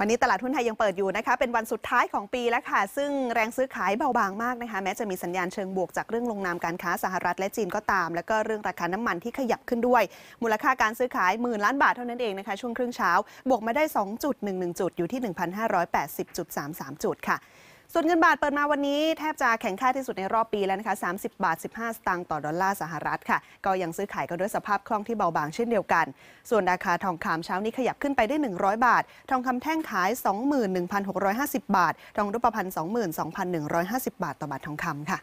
วันนี้ตลาดหุ้นไทยยังเปิดอยู่นะคะเป็นวันสุดท้ายของปีแล้วค่ะซึ่งแรงซื้อขายเบาบางมากนะคะแม้จะมีสัญญาณเชิงบวกจากเรื่องลงนามการค้าสหรัฐและจีนก็ตามแล้วก็เรื่องราคาน้ำมันที่ขยับขึ้นด้วยมูลค่าการซื้อขาย10,000 ล้านบาทเท่านั้นเองนะคะช่วงครึ่งเช้าบวกมาได้ 2.11 จุดอยู่ที่ 1,580.33 จุดค่ะส่วนเงินบาทเปิดมาวันนี้แทบจะแข็งค่าที่สุดในรอบปีแล้วนะคะ30.15 บาทต่อดอลลาร์สหรัฐค่ะก็ยังซื้อขายกันด้วยสภาพคล่องที่เบาบางเช่นเดียวกันส่วนราคาทองคำเช้านี้ขยับขึ้นไปได้100 บาททองคำแท่งขาย 21,650 บาททองรูปพรรณ 22,150 บาทต่อบาททองคำค่ะ